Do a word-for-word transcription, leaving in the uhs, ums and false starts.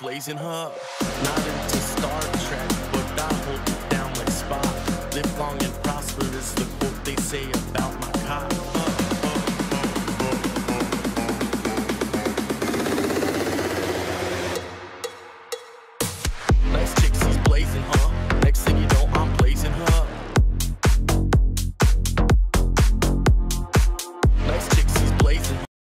Blazing her up. Not into Star Trek.